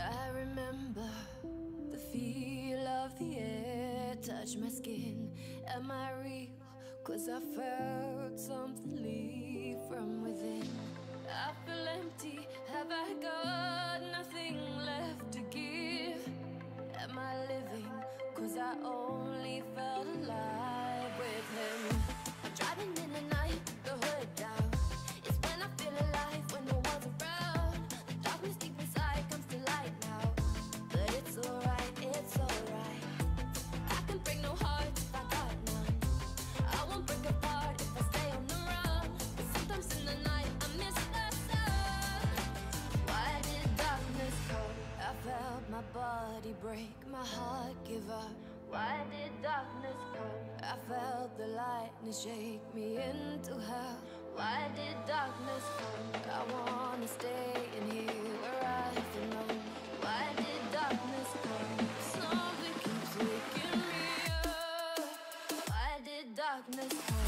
I remember the feel of the air touch my skin. Am I real? 'Cause I felt something leave from within. I feel empty, have I got nothing left to give? Am I living? 'Cause I only felt alive with him. I'm driving in the night, the hood down. It's when I feel alive, when no one's around. The darkness deep inside comes to light now. But it's alright, it's alright. I can break no heart if I got none. I won't break apart if I stay on the run. But sometimes in the night I miss the sun. Why did darkness come? I felt my body break, my heart give up. Why did darkness come? I felt the lightning shake me into hell. Why did darkness come? I wanna stay in here where I feel alone. Why did darkness come? Something keeps waking me up. Why did darkness come?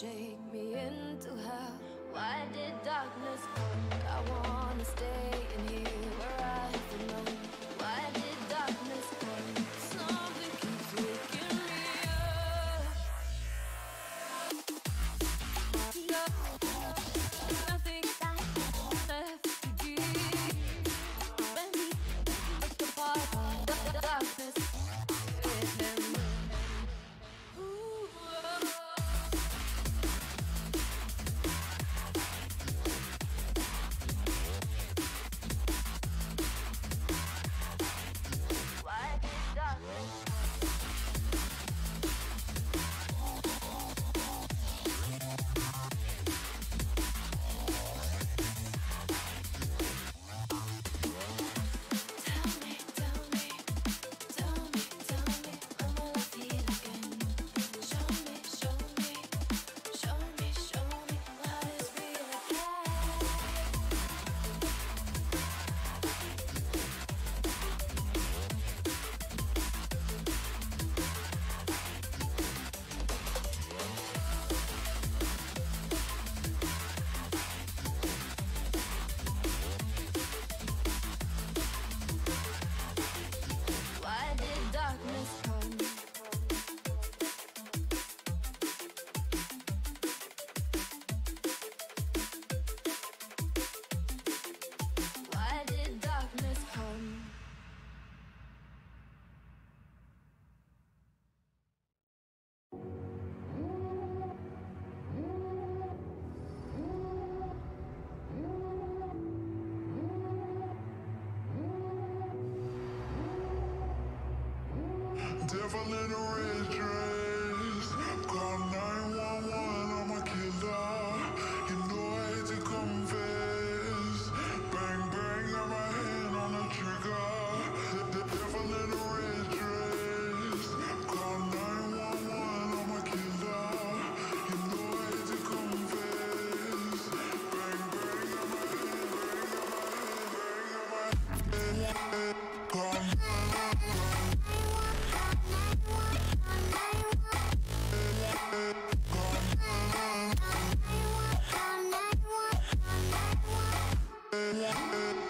Shake me into hell. Why did darkness come? I wanna stay in here where I belong. Why did darkness come? Something keeps waking me up. Nothing left to give. Let me break the part of the darkness. Devil in a red dress, call 911, I'm a killer. You know I hate to confess. Bang bang, got my hand on the trigger. The devil in a red dress, call 911, I'm a killer. You know I hate to confess. Bang bang, got my hand, bang, got my hand, bang. Yeah.